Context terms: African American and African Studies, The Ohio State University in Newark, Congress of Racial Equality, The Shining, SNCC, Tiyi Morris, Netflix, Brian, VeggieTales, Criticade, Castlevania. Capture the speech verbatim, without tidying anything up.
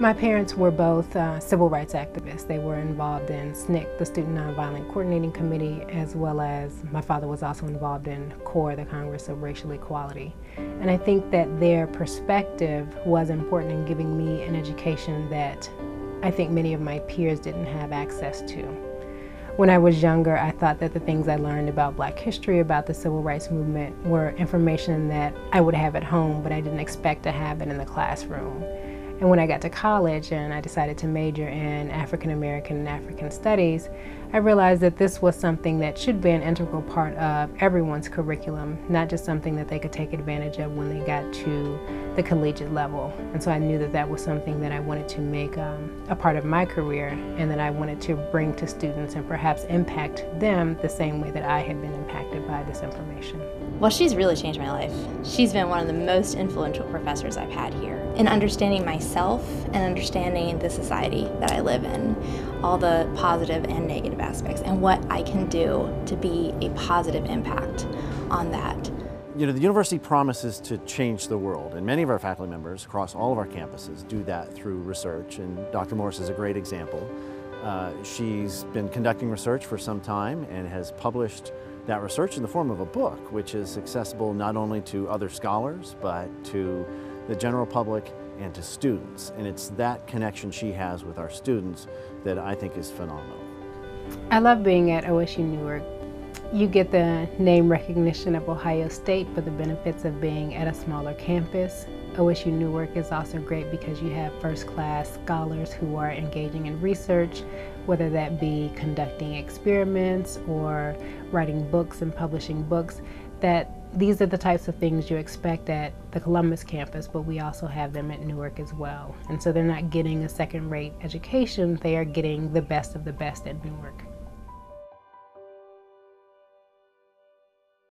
My parents were both uh, civil rights activists. They were involved in S N C C, the Student Nonviolent Coordinating Committee, as well as my father was also involved in CORE, the Congress of Racial Equality. And I think that their perspective was important in giving me an education that I think many of my peers didn't have access to. When I was younger, I thought that the things I learned about Black history, about the civil rights movement, were information that I would have at home, but I didn't expect to have it in the classroom. And when I got to college and I decided to major in African American and African Studies, I realized that this was something that should be an integral part of everyone's curriculum, not just something that they could take advantage of when they got to the collegiate level. And so I knew that that was something that I wanted to make um, a part of my career, and that I wanted to bring to students and perhaps impact them the same way that I had been impacted by this information. Well, she's really changed my life. She's been one of the most influential professors I've had here in understanding myself and understanding the society that I live in, all the positive and negative aspects, and what I can do to be a positive impact on that. You know, the university promises to change the world, and many of our faculty members across all of our campuses do that through research, and Doctor Morris is a great example. Uh, she's been conducting research for some time and has published that research in the form of a book, which is accessible not only to other scholars, but to the general public and to students. And it's that connection she has with our students that I think is phenomenal. I love being at O S U Newark. You get the name recognition of Ohio State, but the benefits of being at a smaller campus. O S U Newark is also great because you have first-class scholars who are engaging in research, whether that be conducting experiments or writing books and publishing books. That these are the types of things you expect at the Columbus campus, but we also have them at Newark as well. And so they're not getting a second-rate education, they are getting the best of the best at Newark.